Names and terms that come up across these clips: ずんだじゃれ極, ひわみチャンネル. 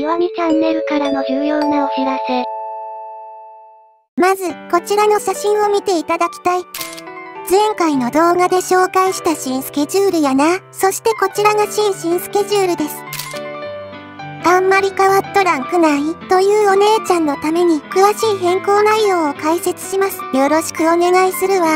ひわみチャンネルからの重要なお知らせ。まず、こちらの写真を見ていただきたい。前回の動画で紹介した新スケジュールやな。そしてこちらが新スケジュールです。あんまり変わっとらんくないというお姉ちゃんのために詳しい変更内容を解説します。よろしくお願いするわ。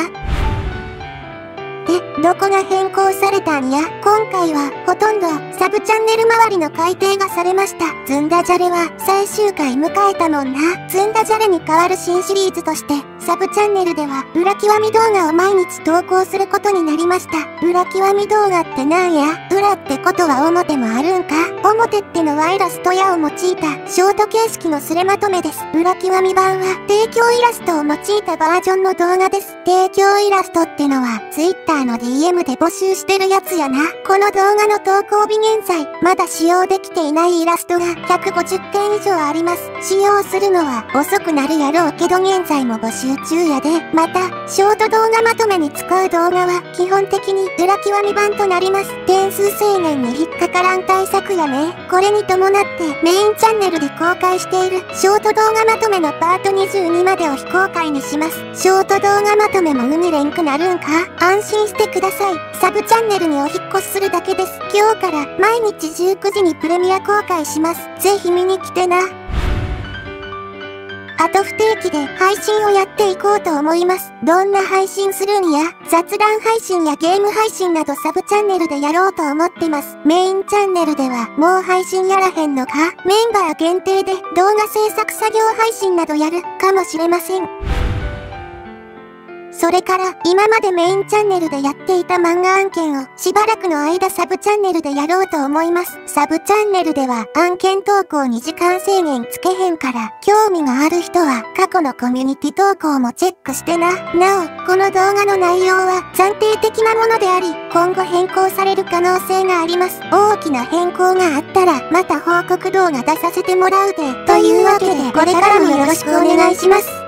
で、どこが変更されたんや。今回はほとんどサブチャンネル周りの改定がされました。ずんだじゃれは最終回迎えたもんな。ずんだじゃれに代わる新シリーズとして、サブチャンネルでは裏極み動画を毎日投稿することになりました。裏極み動画ってなんや。裏ってことは表もあるんか。表ってのはイラストやを用いたショート形式のすれまとめです。裏極み版は提供イラストを用いたバージョンの動画です。提供イラストってのは Twitterの DM で募集してるやつやな。この動画の投稿日現在、まだ使用できていないイラストが150件以上あります。使用するのは遅くなるやろうけど現在も募集中やで。また、ショート動画まとめに使う動画は基本的に裏極み版となります。点数制限に引っかからん対策やね。これに伴ってメインチャンネルで公開しているショート動画まとめのパート22までを非公開にします。ショート動画まとめも海れんくなるんか？安心してください。サブチャンネルにお引っ越しするだけです。今日から毎日19時にプレミア公開します。ぜひ見に来てな。あと不定期で配信をやっていこうと思います。どんな配信するんや？雑談配信やゲーム配信などサブチャンネルでやろうと思ってます。メインチャンネルではもう配信やらへんのか？メンバー限定で動画制作作業配信などやるかもしれません。それから、今までメインチャンネルでやっていた漫画案件を、しばらくの間サブチャンネルでやろうと思います。サブチャンネルでは、案件投稿に時間制限つけへんから、興味がある人は、過去のコミュニティ投稿もチェックしてな。なお、この動画の内容は、暫定的なものであり、今後変更される可能性があります。大きな変更があったら、また報告動画出させてもらうで。というわけで、これからもよろしくお願いします。